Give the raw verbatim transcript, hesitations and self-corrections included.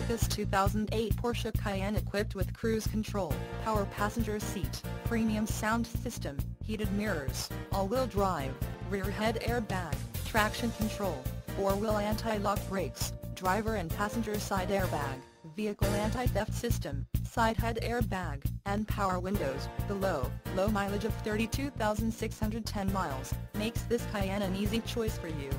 like this two thousand eight Porsche Cayenne equipped with cruise control, power passenger seat, premium sound system, heated mirrors, all-wheel drive, rear head airbag, traction control, four-wheel anti-lock brakes, driver and passenger side airbag, vehicle anti-theft system, side head airbag, and power windows. The low, low mileage of thirty-two thousand six hundred ten miles makes this Cayenne an easy choice for you.